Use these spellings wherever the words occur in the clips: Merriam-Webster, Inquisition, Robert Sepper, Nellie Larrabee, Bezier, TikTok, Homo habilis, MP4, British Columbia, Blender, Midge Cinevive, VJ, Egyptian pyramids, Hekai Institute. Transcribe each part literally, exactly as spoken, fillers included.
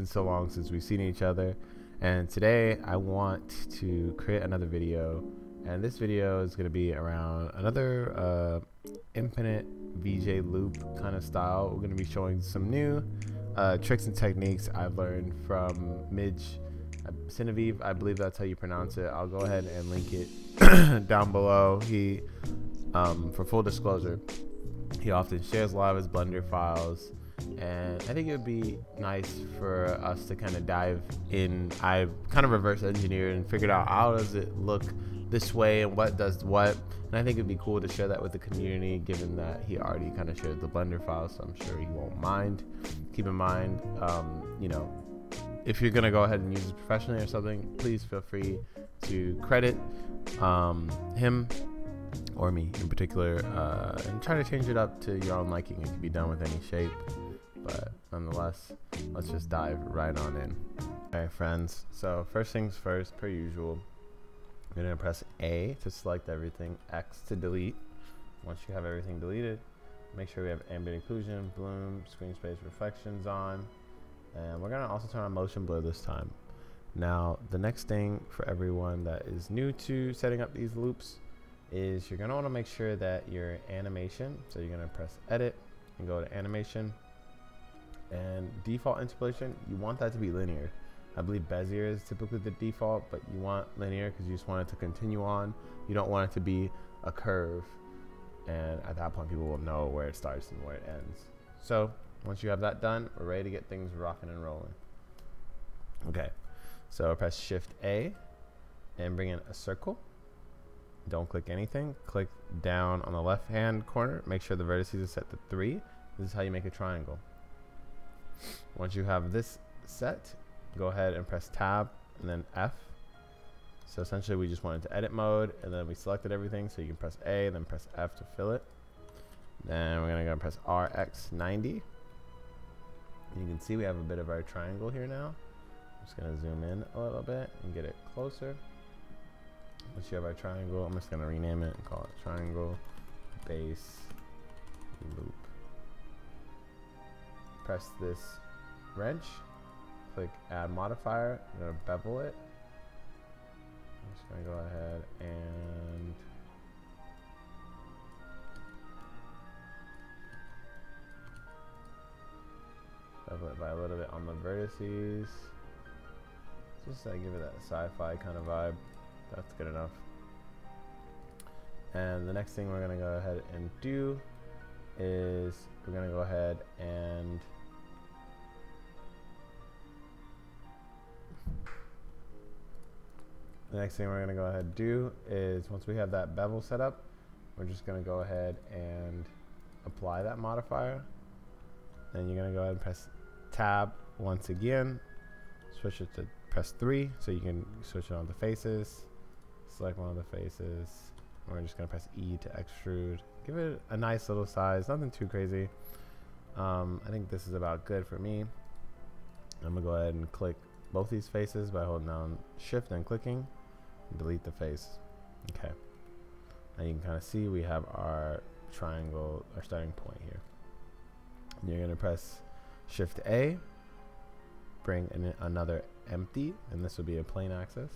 been so long since we've seen each other, and today I want to create another video, and this video is going to be around another uh, infinite V J loop kind of style. We're going to be showing some new uh, tricks and techniques I've learned from Midge Cinevive, I believe that's how you pronounce it. I'll go ahead and link it down below. He, um, for full disclosure, he often shares a lot of his Blender files, and I think it would be nice for us to kind of dive in. I've kind of reverse engineered and figured out how does it look this way and what does what, and I think it'd be cool to share that with the community, given that he already kind of shared the Blender files, so I'm sure he won't mind. Keep in mind, um, you know, if you're gonna go ahead and use it professionally or something, please feel free to credit um, him or me in particular, uh, and try to change it up to your own liking. It can be done with any shape, but nonetheless, let's just dive right on in. All right, friends, so first things first, per usual, you're gonna press A to select everything, X to delete. Once you have everything deleted, make sure we have ambient occlusion, bloom, screen space reflections on. And we're gonna also turn on motion blur this time. Now, the next thing for everyone that is new to setting up these loops is you're gonna wanna make sure that your animation, so you're gonna press edit and go to animation, and default interpolation, you want that to be linear. I believe Bezier is typically the default, but you want linear because you just want it to continue on. You don't want it to be a curve. And at that point, people will know where it starts and where it ends. So, once you have that done, we're ready to get things rocking and rolling. Okay, so press Shift A and bring in a circle. Don't click anything. Click down on the left-hand corner. Make sure the vertices are set to three. This is how you make a triangle. Once you have this set, go ahead and press Tab and then F. So essentially, we just went into edit mode, and then we selected everything. So you can press A, then press F to fill it. Then we're gonna go and press R X ninety. You can see we have a bit of our triangle here now. I'm just going to zoom in a little bit and get it closer. Once you have our triangle, I'm just going to rename it and call it triangle base loop. Press this wrench, click add modifier, I'm going to bevel it. I'm just going to go ahead and it by a little bit on the vertices, just like give it that sci-fi kind of vibe. That's good enough. And the next thing we're gonna go ahead and do is we're gonna go ahead and the next thing we're gonna go ahead and do is once we have that bevel set up, we're just gonna go ahead and apply that modifier. Then you're gonna go ahead and press Tab once again, switch it to press three so you can switch it on the faces. Select one of the faces. We're just gonna press E to extrude. Give it a nice little size, nothing too crazy. Um, I think this is about good for me. I'm gonna go ahead and click both these faces by holding down Shift and clicking. And delete the face. Okay. Now you can kind of see we have our triangle, our starting point here. You're gonna press Shift A, bring in another empty, and this will be a plane axis.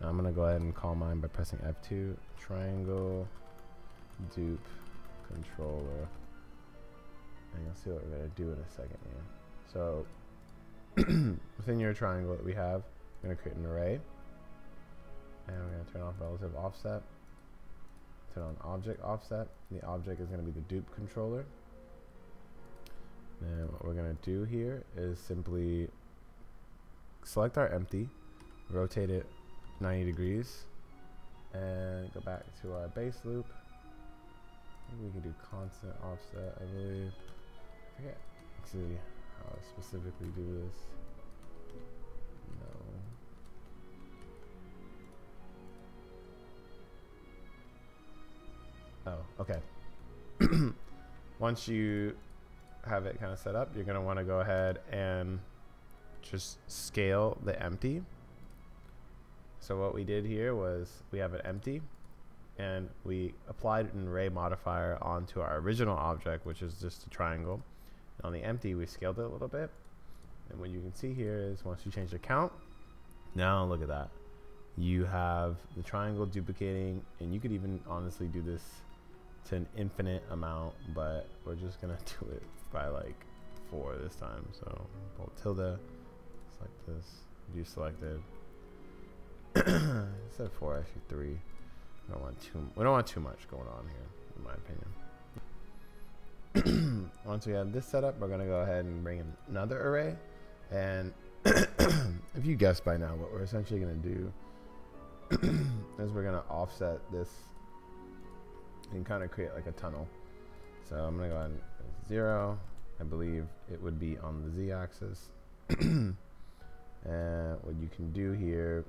Now I'm gonna go ahead and call mine by pressing F two, triangle dupe controller, and you'll see what we're gonna do in a second here. So within your triangle that we have, we're gonna create an array, and we're gonna turn off relative offset, turn on object offset. The object is gonna be the dupe controller. And what we're going to do here is simply select our empty, rotate it ninety degrees, and go back to our base loop. We can do constant offset, I believe. I forget. Let's see how I specifically do this. No. Oh, okay. Once you have it kind of set up, you're going to want to go ahead and just scale the empty. So what we did here was we have an empty, and we applied an array modifier onto our original object, which is just a triangle. And on the empty, we scaled it a little bit. And what you can see here is once you change the count, now look at that. You have the triangle duplicating, and you could even honestly do this to an infinite amount, but we're just gonna do it by like four this time. So bold tilde, select this, view selected. Instead of four, actually three. We don't want too. We don't want too much going on here, in my opinion. Once we have this set up, we're gonna go ahead and bring in another array. And if you guessed by now, what we're essentially gonna do is we're gonna offset this and kind of create like a tunnel. So I'm gonna go ahead and zero. I believe it would be on the z-axis. And what you can do here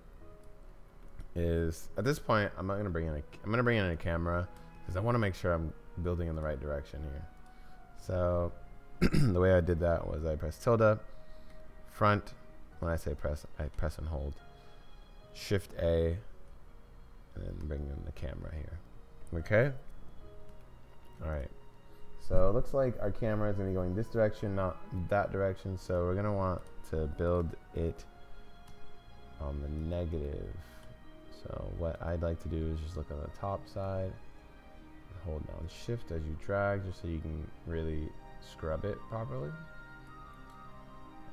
is, at this point, I'm not gonna bring in a. I'm gonna bring in a camera because I want to make sure I'm building in the right direction here. So the way I did that was I pressed tilde, front. When I say press, I press and hold, Shift A, and then bring in the camera here. Okay. All right. So it looks like our camera is gonna be going this direction, not that direction. So we're gonna want to build it on the negative. So what I'd like to do is just look on the top side, hold down shift as you drag, just so you can really scrub it properly.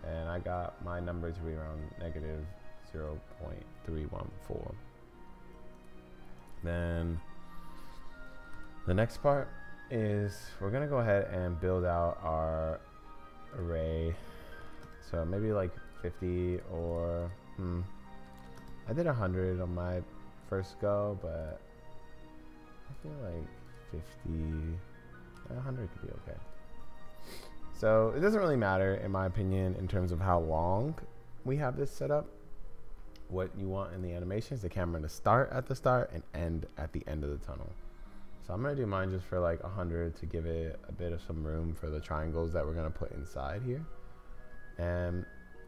And I got my number to be around negative zero point three one four. Then the next part is we're gonna go ahead and build out our array. So maybe like fifty or, hmm, I did one hundred on my first go, but I feel like fifty, one hundred could be okay. So it doesn't really matter, in my opinion, in terms of how long we have this set up. What you want in the animation is the camera to start at the start and end at the end of the tunnel. So I'm gonna do mine just for like one hundred to give it a bit of some room for the triangles that we're gonna put inside here. And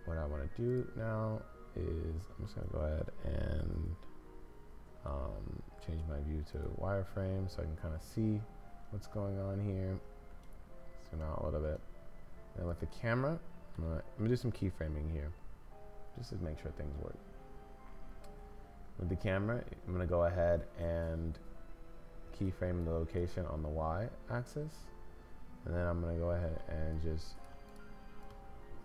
what I wanna do now is I'm just gonna go ahead and um, change my view to wireframe so I can kind of see what's going on here. Zoom out a little bit. And with the camera, I'm gonna, I'm gonna do some keyframing here just to make sure things work. With the camera, I'm gonna go ahead and keyframe the location on the Y axis, and then I'm gonna go ahead and just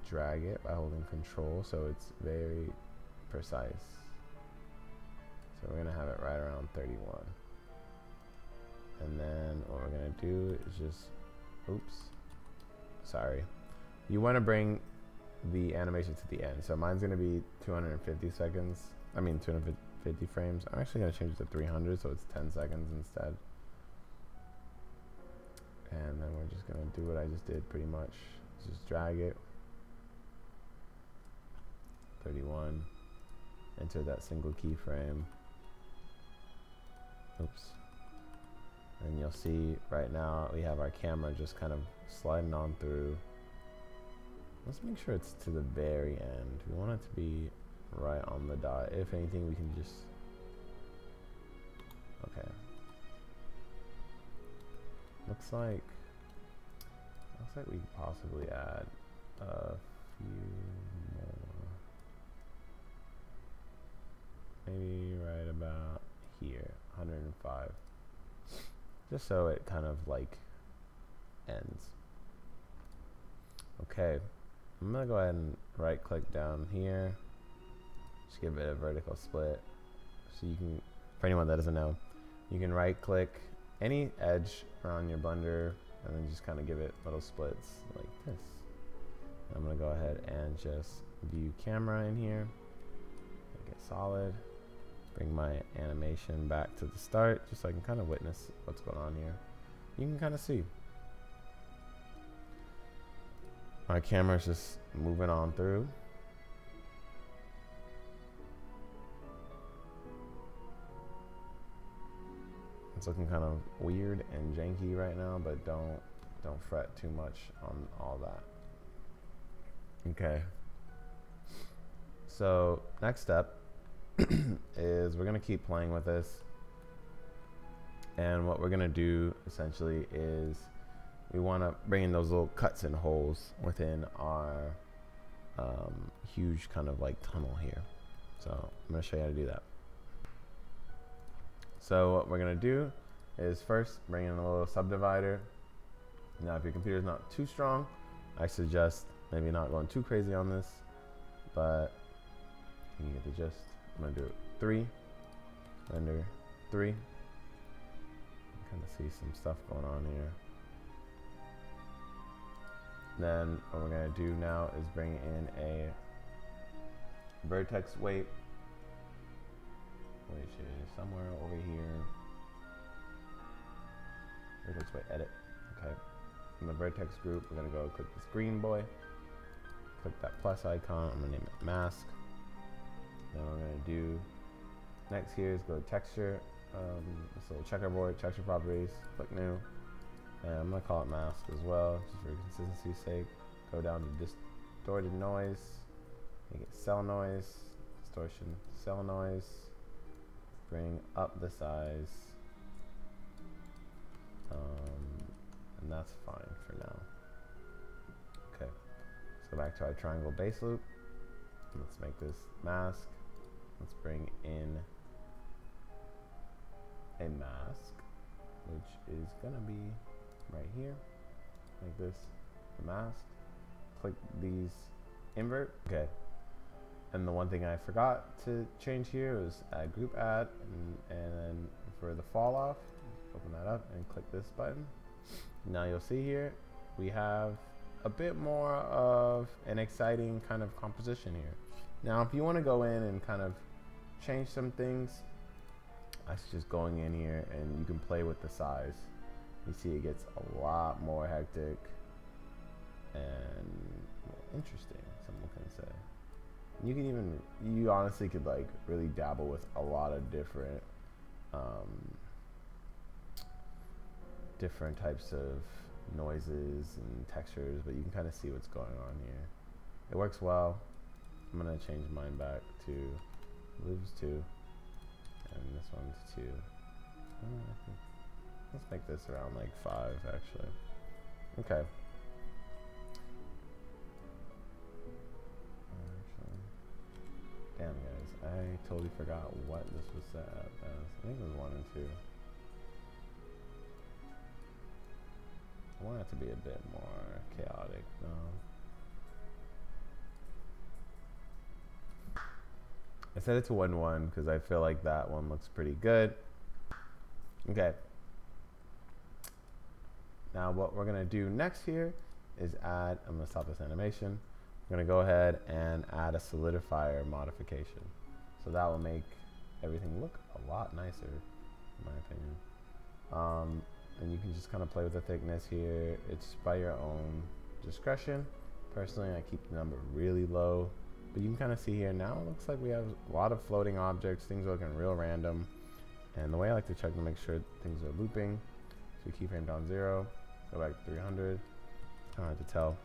drag it by holding control so it's very precise. So we're gonna have it right around thirty-one, and then what we're gonna do is just, oops, sorry, you want to bring the animation to the end. So mine's gonna be two hundred fifty seconds, I mean two hundred fifty frames. I'm actually gonna change it to three hundred, so it's ten seconds instead. And then we're just gonna do what I just did pretty much, just drag it thirty-one, enter that single keyframe, oops, and you'll see right now we have our camera just kind of sliding on through. Let's make sure it's to the very end. We want it to be right on the dot. If anything, we can just, okay, looks like looks like we could possibly add a few more, maybe right about here, one hundred five, just so it kind of like ends. Okay, I'm gonna go ahead and right click down here, just give it a vertical split. So you can, for anyone that doesn't know, you can right click any edge around your Blender and then just kind of give it little splits like this. I'm gonna go ahead and just view camera in here, make it solid, bring my animation back to the start just so I can kind of witness what's going on here. You can kind of see my camera's just moving on through. It's looking kind of weird and janky right now, but don't don't fret too much on all that. Okay. So next step is we're gonna keep playing with this, and what we're gonna do essentially is we want to bring in those little cuts and holes within our um, huge kind of like tunnel here. So I'm going to show you how to do that. So what we're going to do is first bring in a little subdivider. Now if your computer is not too strong, I suggest maybe not going too crazy on this, but you can get the gist. I'm going to do it three, Blender three. Kind of see some stuff going on here. Then what we're going to do now is bring in a vertex weight, which is somewhere over here. Vertex weight edit. Okay. In the vertex group, we're going to go click this green boy, click that plus icon. I'm going to name it mask. Then we're going to do next here is go to texture. Um, this little checkerboard, texture properties, click new. And I'm going to call it mask as well, just for consistency's sake. Go down to distorted noise, make it cell noise, distortion, cell noise. Bring up the size. Um, and that's fine for now. Okay, let's go back to our triangle base loop. Let's make this mask. Let's bring in a mask, which is gonna be right here, like this, the mask. Click these, invert. Okay, and the one thing I forgot to change here was add group add, and, and then for the fall off, open that up and click this button. Now you'll see here we have a bit more of an exciting kind of composition here. Now if you want to go in and kind of change some things, that's just going in here, and you can play with the size. You see it gets a lot more hectic and interesting, someone can say. You can even, you honestly could like really dabble with a lot of different um, different types of noises and textures, but you can kind of see what's going on here. It works well. I'm gonna change mine back to loops two. And this one's two. Oh, let's make this around like five, actually. Okay. Actually, damn guys, I totally forgot what this was set up as. I think it was one and two. I want it to be a bit more chaotic, though. I set it to one one because I feel like that one looks pretty good. Okay. Now what we're gonna do next here is add, I'm gonna stop this animation. I'm gonna go ahead and add a solidifier modification. So that will make everything look a lot nicer, in my opinion. Um, and you can just kind of play with the thickness here. It's by your own discretion. Personally, I keep the number really low. But you can kind of see here now it looks like we have a lot of floating objects. Things are looking real random. And the way I like to check to make sure things are looping, so keyframe down zero, go back to three hundred. I don't have to tell,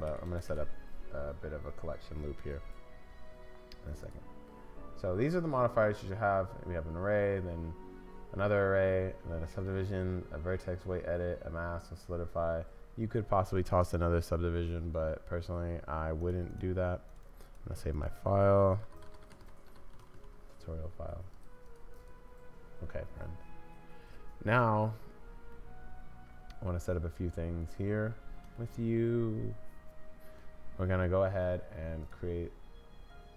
but I'm going to set up a bit of a collection loop here in a second. So these are the modifiers you should have. We have an array, then another array, and then a subdivision, a vertex weight edit, a mask, a solidify. You could possibly toss another subdivision, but personally I wouldn't do that. I'm gonna save my file, tutorial file. Okay, friend. Now, I wanna set up a few things here with you. We're gonna go ahead and create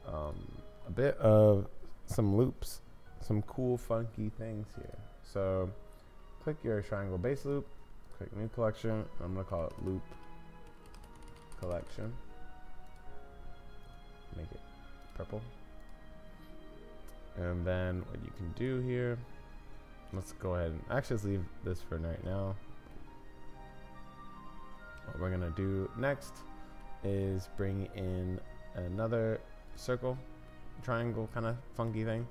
um, a bit of some loops, some cool, funky things here. So, click your triangle base loop, click new collection. I'm gonna call it loop collection. Make it purple. And then what you can do here, let's go ahead and actually let's leave this for right now. What we're gonna do next is bring in another circle, triangle kind of funky thing.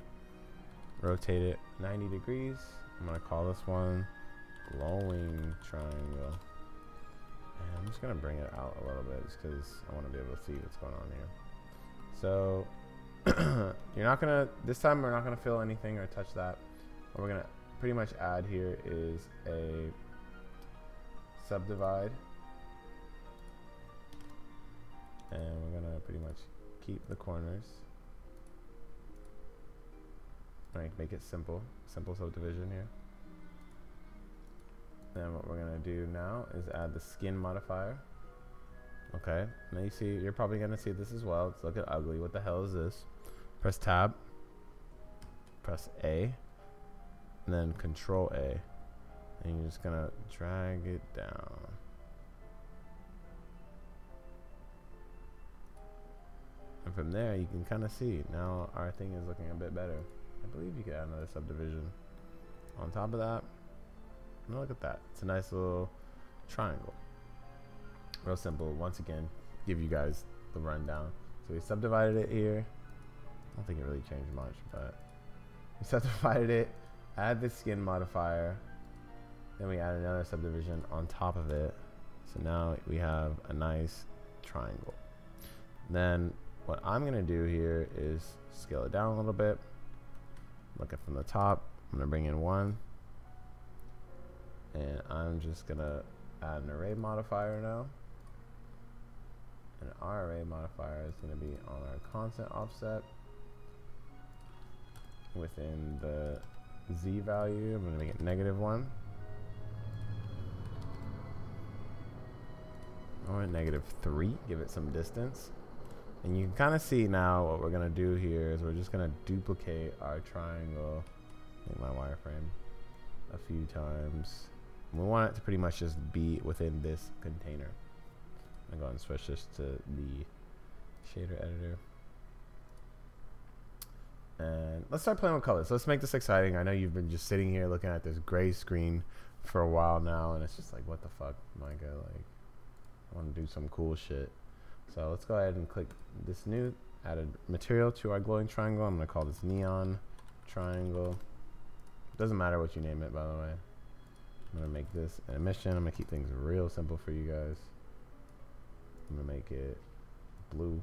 Rotate it ninety degrees. I'm gonna call this one glowing triangle. And I'm just gonna bring it out a little bit just because I want to be able to see what's going on here. So you're not gonna, this time we're not gonna fill anything or touch that. What we're gonna pretty much add here is a subdivide. and we're gonna pretty much keep the corners. Like make it simple, simple subdivision here. And what we're gonna do now is add the skin modifier. Okay, now you see, you're probably gonna see this as well. It's looking ugly. What the hell is this? Press tab, press A, and then control A, and you're just gonna drag it down. And from there you can kind of see now our thing is looking a bit better. I believe you could add another subdivision on top of that. And look at that, it's a nice little triangle. Real simple. Once again, give you guys the rundown. So we subdivided it here. I don't think it really changed much, but we subdivided it, add the skin modifier, then we add another subdivision on top of it. So now we have a nice triangle. Then what I'm gonna do here is scale it down a little bit. Look at from the top. I'm gonna bring in one, and I'm just gonna add an array modifier now. And our array modifier is going to be on our constant offset within the z value. I'm going to make it negative one or negative three. Give it some distance, and you can kind of see now what we're going to do here is we're just going to duplicate our triangle. Make my wireframe a few times. We want it to pretty much just be within this container. I'm going to go ahead and switch this to the shader editor. And let's start playing with colors. Let's make this exciting. I know you've been just sitting here looking at this gray screen for a while now, and it's just like, what the fuck, my God, like, I want to do some cool shit. So let's go ahead and click this new added material to our glowing triangle. I'm going to call this neon triangle. Doesn't matter what you name it, by the way. I'm gonna make this an emission. I'm gonna keep things real simple for you guys. I'm gonna make it blue.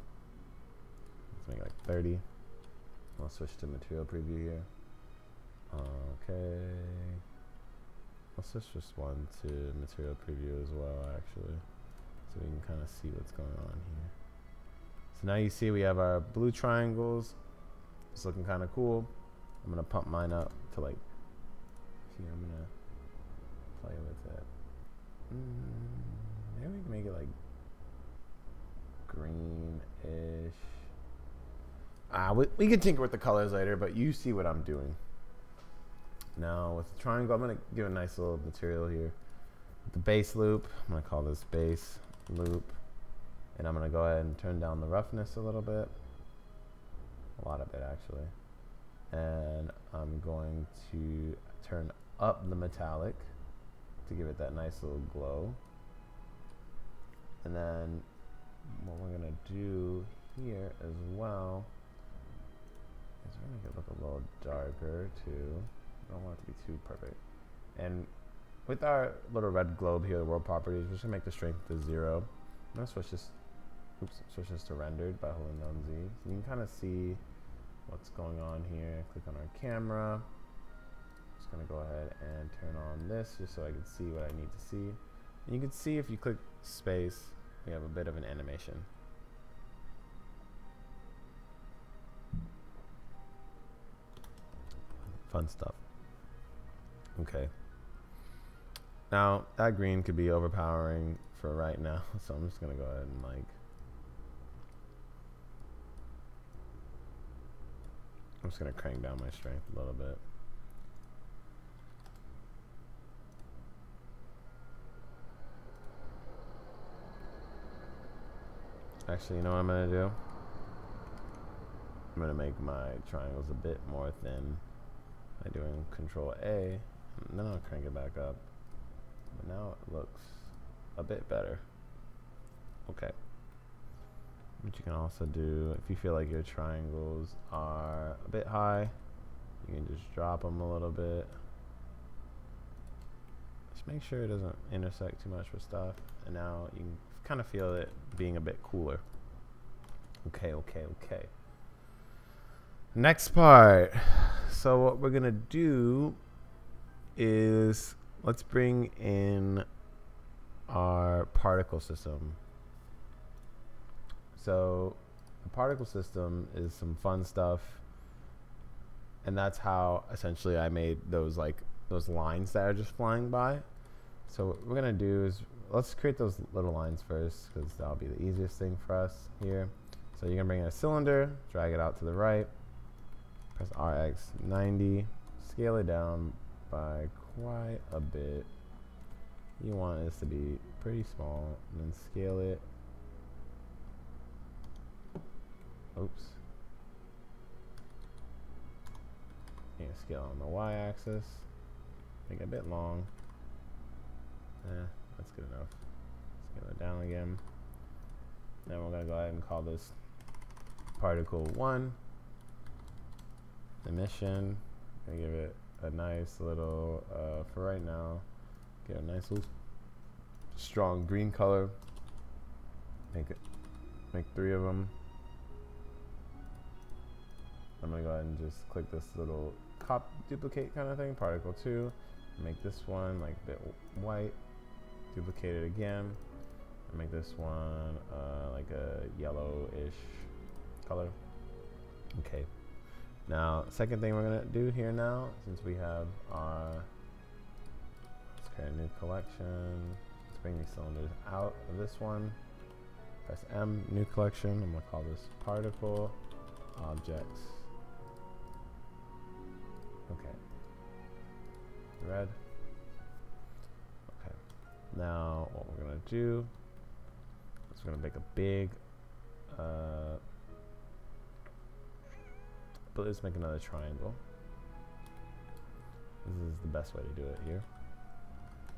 Let's make it like thirty. I'll switch to material preview here. Okay. Let's switch just one to material preview as well, actually, so we can kind of see what's going on here. So now you see we have our blue triangles. It's looking kind of cool. I'm gonna pump mine up to like here. I'm gonna play with it. Mm, maybe we can make it like greenish. Ah, we, we can tinker with the colors later, but you see what I'm doing. Now with the triangle, I'm gonna give a nice little material here. The base loop, I'm gonna call this base loop, and I'm gonna go ahead and turn down the roughness a little bit, a lot of it actually, and I'm going to turn up the metallic to give it that nice little glow. And then what we're gonna do here as well is we're gonna make it look a little darker too. I don't want it to be too perfect. And with our little red globe here, the world properties, we're just gonna make the strength to zero. I'm gonna switch this, oops, switch this to rendered by holding down Z. So you can kind of see what's going on here. Click on our camera. Just gonna go ahead and turn on this just so I can see what I need to see. And you can see if you click space, we have a bit of an animation. Fun stuff. Okay. Now that green could be overpowering for right now, so I'm just gonna go ahead and like I'm just gonna crank down my strength a little bit. Actually, you know what I'm gonna do? I'm gonna make my triangles a bit more thin by doing Control A, and then I'll crank it back up. But now it looks a bit better. Okay. What you can also do, if you feel like your triangles are a bit high, you can just drop them a little bit. Just make sure it doesn't intersect too much with stuff, and now you can kind of feel it being a bit cooler. Okay, okay, okay. Next part. So what we're gonna do is let's bring in our particle system. So the particle system is some fun stuff, and that's how essentially I made those like those lines that are just flying by. So what we're gonna do is let's create those little lines first, because that'll be the easiest thing for us here. So you're gonna bring in a cylinder, drag it out to the right, press R X ninety, scale it down by quite a bit. You want this to be pretty small, and then scale it. Oops. You can scale on the y-axis. Make it a bit long. Eh, that's good enough. Scale it down again. Then we're gonna go ahead and call this particle one. Emission. Gonna give it a nice little uh, for right now. Get a nice little strong green color. Make it. Make three of them. I'm gonna go ahead and just click this little cop duplicate kind of thing, particle two, make this one like a bit white, duplicate it again, and make this one uh, like a yellowish color. Okay, now second thing we're gonna do here now, since we have our, let's create a new collection, let's bring these cylinders out of this one, press M, new collection, I'm gonna call this particle objects. Okay. Red. Okay. Now what we're gonna do is we're gonna make a big. Uh, but let's make another triangle. This is the best way to do it here.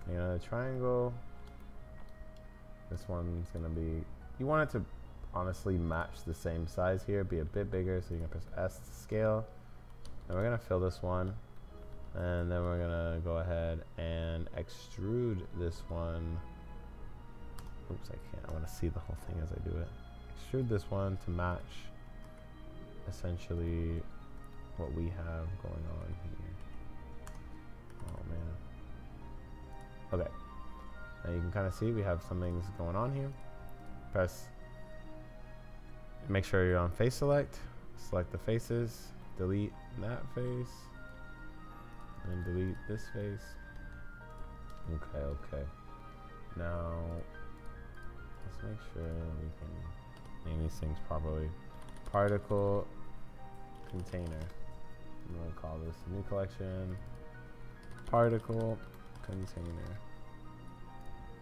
Make another triangle. This one's gonna be. You want it to honestly match the same size here. Be a bit bigger, so you can press S to scale. And we're gonna fill this one, and then we're gonna go ahead and extrude this one. Oops, I can't. I want to see the whole thing as I do it. Extrude this one to match essentially what we have going on here. Oh man. Okay. Now you can kind of see we have some things going on here. Press. Make sure you're on face select. Select the faces. Delete that face and delete this face. Okay, okay. Now let's make sure we can name these things properly. Particle container. I'm gonna call this new collection. Particle container.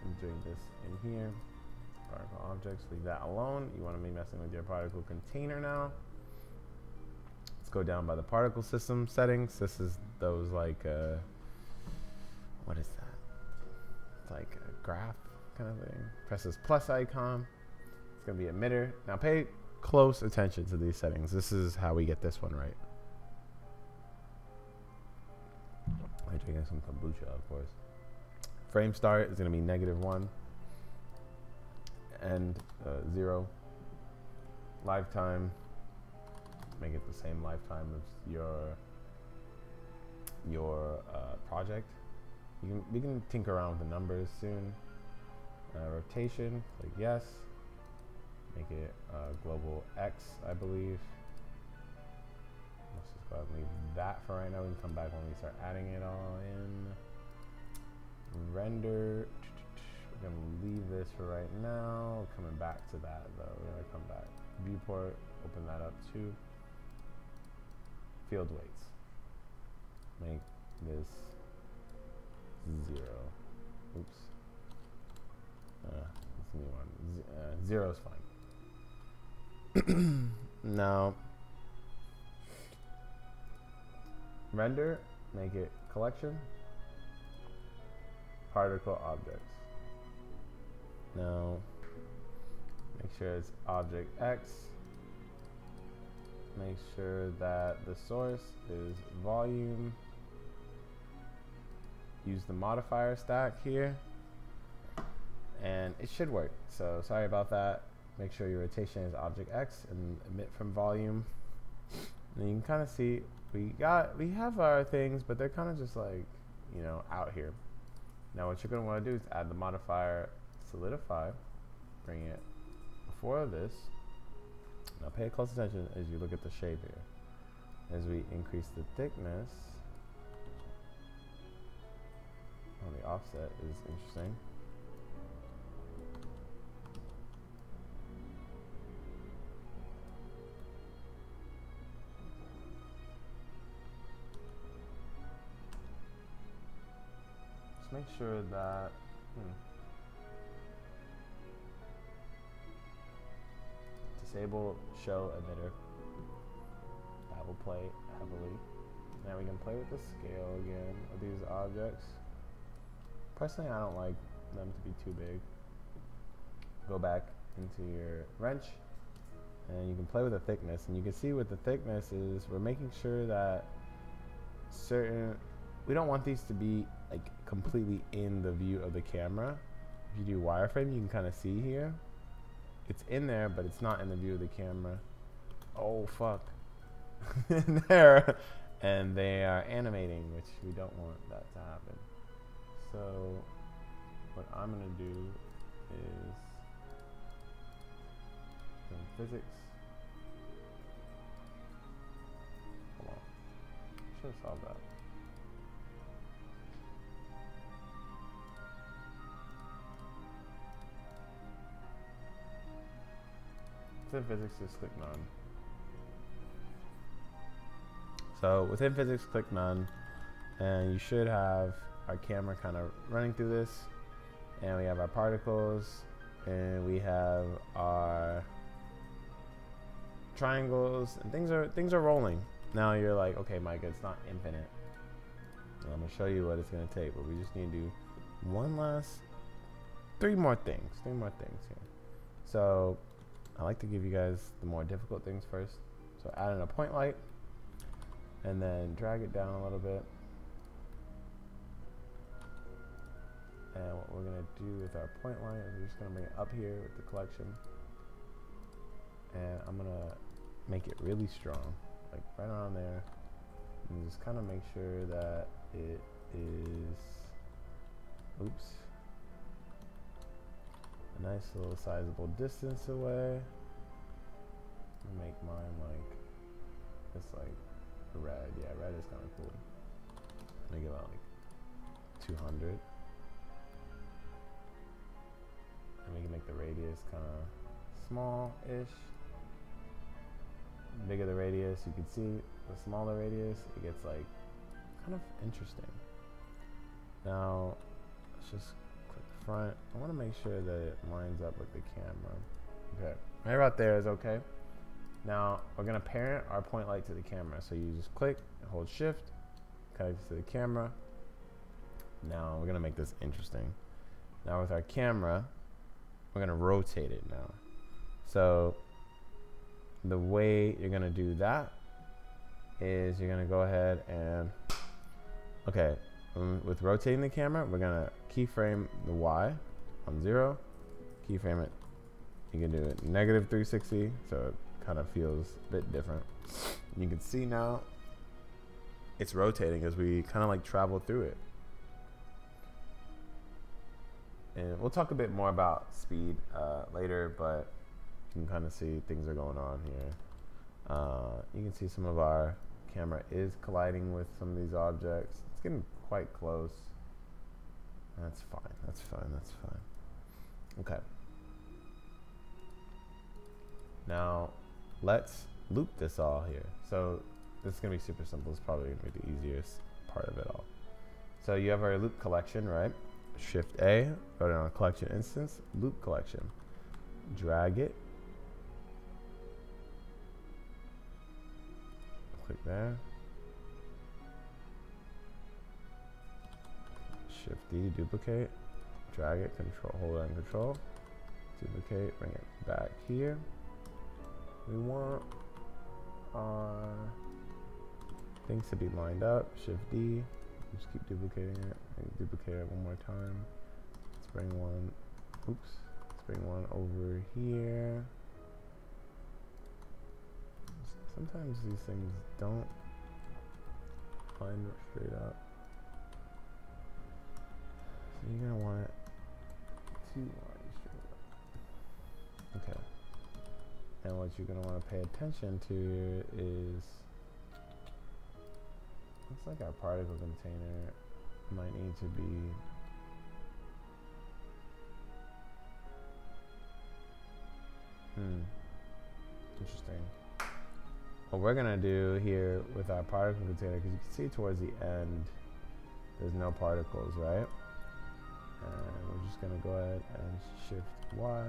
I'm doing this in here. Particle objects. Leave that alone. You want to be messing with your particle container now. Go down by the particle system settings. This is those like uh, what is that? It's like a graph kind of thing. Press this plus icon. It's gonna be emitter. Now pay close attention to these settings. This is how we get this one right. I'm drinking some kombucha, of course. Frame start is gonna be negative one and uh, zero. Lifetime. Make it the same lifetime as your your uh, project. You can, we can tinker around with the numbers soon. Uh, rotation, click yes. Make it uh, global X, I believe. Let's just go ahead and leave that for right now. We can come back when we start adding it all in. Render. We're gonna leave this for right now. We're coming back to that though. We're gonna come back. Viewport. Open that up too. Field weights. Make this zero. Oops. Uh, that's a new one. Z uh, zero is fine. Now, render. Make it collection. Particle objects. Now, make sure it's object X. Make sure that the source is volume. Use the modifier stack here. And it should work. So sorry about that. Make sure your rotation is object X and emit from volume. And you can kind of see we got we have our things, but they're kind of just like, you know, out here. Now what you're gonna want to do is add the modifier solidify, bring it before this, Now pay close attention as you look at the shape here. As we increase the thickness, well, the offset is interesting. Just make sure that. Hmm. Disable show emitter. That will play heavily. Now we can play with the scale again of these objects. Personally, I don't like them to be too big. Go back into your wrench and you can play with the thickness, and you can see what the thickness is. We're making sure that certain, we don't want these to be like completely in the view of the camera. If you do wireframe, you can kind of see here it's in there, but it's not in the view of the camera. Oh fuck. In there, and they are animating, which we don't want that to happen. So what I'm gonna do is in physics. Come on, should have solved that. Within physics, just click none. So within physics, click none, and you should have our camera kind of running through this, and we have our particles, and we have our triangles, and things are things are rolling. Now you're like, okay, Mike, it's not infinite. And I'm gonna show you what it's gonna take, but we just need to do one last, three more things, three more things here. So I like to give you guys the more difficult things first. So add in a point light and then drag it down a little bit. And what we're gonna do with our point light is we're just gonna bring it up here with the collection. And I'm gonna make it really strong, like right around there. And just kind of make sure that it is, oops. A nice little sizable distance away. Make mine like it's like red. Yeah, red is kind of cool. I'm gonna give out like two hundred, and we can make the radius kind of small-ish. The bigger the radius, you can see the smaller radius, it gets like kind of interesting. Now let's just front. I want to make sure that it lines up with the camera. Okay, right about there is okay. Now we're gonna parent our point light to the camera. So you just click and hold shift, connect to the camera. Now we're gonna make this interesting. Now with our camera, we're gonna rotate it now. So the way you're gonna do that is you're gonna go ahead and okay. With rotating the camera, we're gonna keyframe the Y on zero, keyframe it. You can do it negative three sixty, so it kind of feels a bit different. And you can see now it's rotating as we kind of like travel through it. And we'll talk a bit more about speed uh, later, but you can kind of see things are going on here. Uh, you can see some of our camera is colliding with some of these objects. It's getting quite close. That's fine, that's fine, that's fine. Okay. Now, let's loop this all here. So, this is gonna be super simple. It's probably gonna be the easiest part of it all. So, you have our loop collection, right? Shift A, go down to collection instance, loop collection. Drag it. Click there. Shift D, duplicate, drag it, control, hold on control, duplicate, bring it back here. We want our things to be lined up. Shift D, just keep duplicating it, and duplicate it one more time. Let's bring one, oops, let's bring one over here. Sometimes these things don't line up straight up. You're gonna want it too wide straight up. Okay. And what you're going to want to pay attention to is, looks like our particle container might need to be hmm interesting. What we're going to do here with our particle container, because you can see towards the end there's no particles, right? And we're just going to go ahead and shift Y,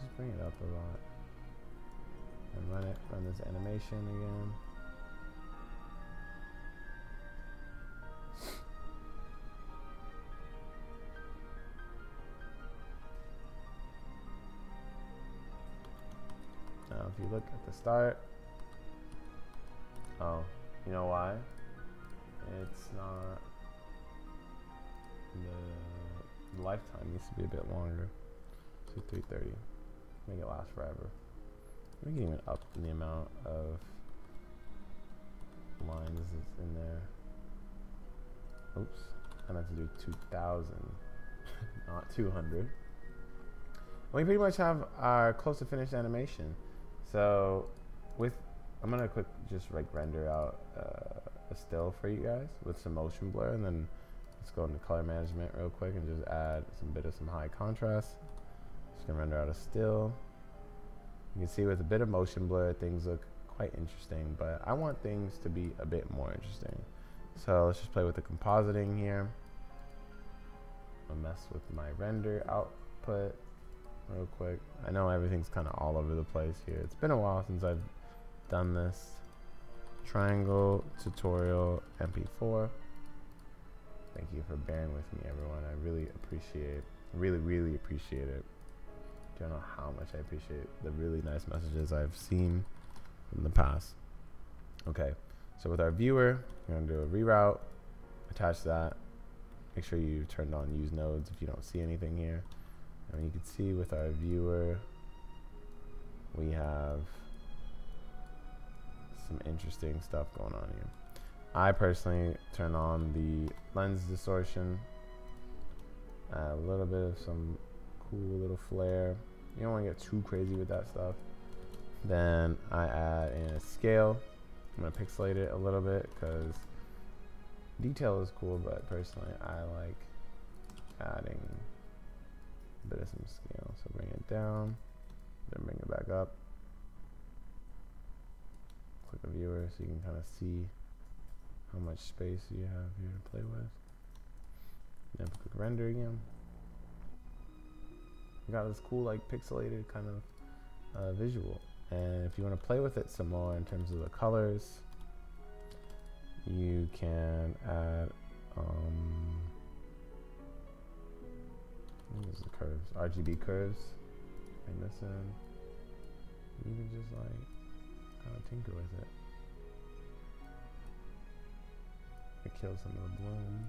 just bring it up a lot, and run it, run this animation again. Now if you look at the start, oh, you know why? It's not, the lifetime needs to be a bit longer, so three thirty, make it last forever. We can even up the amount of lines that's in there. Oops, I meant to do two thousand, not two hundred. And we pretty much have our close to finished animation. So with, I'm gonna quick just like render out uh, a still for you guys with some motion blur, and then let's go into color management real quick and just add some bit of some high contrast. Just gonna render out a still. You can see with a bit of motion blur, things look quite interesting, but I want things to be a bit more interesting. So let's just play with the compositing here. I'll mess with my render output real quick. I know everything's kind of all over the place here. It's been a while since I've done this. Triangle tutorial M P four. Thank you for bearing with me, everyone. I really appreciate, really, really appreciate it. Don't know how much I appreciate the really nice messages I've seen in the past. Okay, so with our viewer, we're gonna do a reroute, attach that. Make sure you turned on use nodes if you don't see anything here. And you can see with our viewer, we have some interesting stuff going on here. I personally turn on the lens distortion, add a little bit of some cool little flare. You don't want to get too crazy with that stuff. Then I add in a scale. I'm going to pixelate it a little bit because detail is cool, but personally I like adding a bit of some scale. So bring it down, then bring it back up. Click a viewer so you can kind of see how much space you have here to play with. Now click render again. We got this cool like pixelated kind of uh, visual, and if you want to play with it some more in terms of the colors, you can add um, what is the curves, R G B curves, bring this in. You can just like kind of tinker with it. It kills some of the bloom.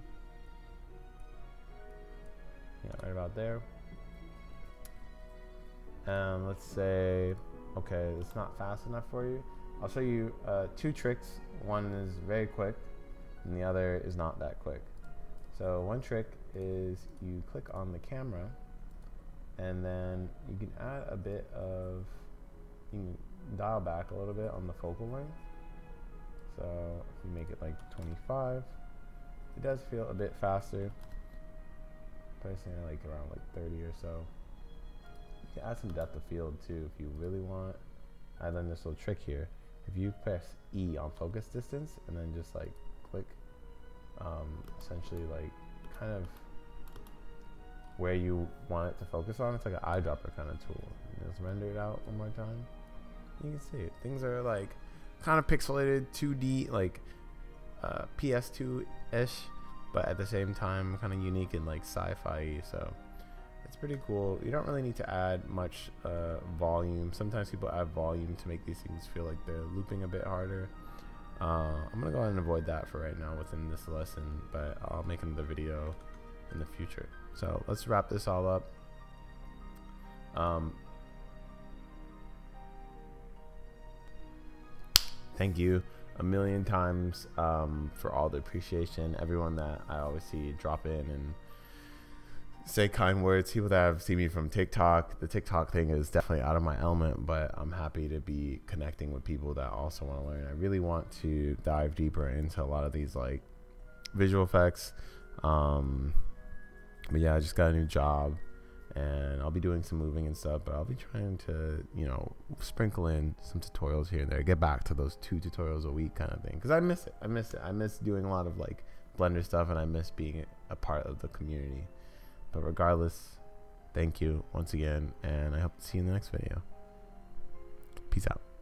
Yeah, right about there. Um, let's say, okay, it's not fast enough for you. I'll show you uh, two tricks. One is very quick, and the other is not that quick. So one trick is you click on the camera, and then you can add a bit of, you can dial back a little bit on the focal length. So if you make it like twenty-five, it does feel a bit faster. Personally, I like around like thirty or so. You can add some depth of field too if you really want. I learned this little trick here. If you press E on focus distance and then just like click, um, essentially like kind of where you want it to focus on. It's like an eyedropper kind of tool. Let's render it out one more time. You can see it. Things are like kind of pixelated, two D, like uh, P S two-ish, but at the same time kind of unique and like sci-fi-y, so it's pretty cool. You don't really need to add much uh, volume. Sometimes people add volume to make these things feel like they're looping a bit harder. Uh, I'm gonna go ahead and avoid that for right now within this lesson, but I'll make another video in the future. So let's wrap this all up. Um, Thank you a million times um, for all the appreciation. Everyone that I always see drop in and say kind words. People that have seen me from TikTok, the TikTok thing is definitely out of my element, but I'm happy to be connecting with people that also want to learn. I really want to dive deeper into a lot of these like visual effects. Um, but yeah, I just got a new job and I'll be doing some moving and stuff, but I'll be trying to, you know, sprinkle in some tutorials here and there, get back to those two tutorials a week kind of thing. Cause I miss it. I miss it. I miss doing a lot of like Blender stuff, and I miss being a part of the community. But regardless, thank you once again, and I hope to see you in the next video. Peace out.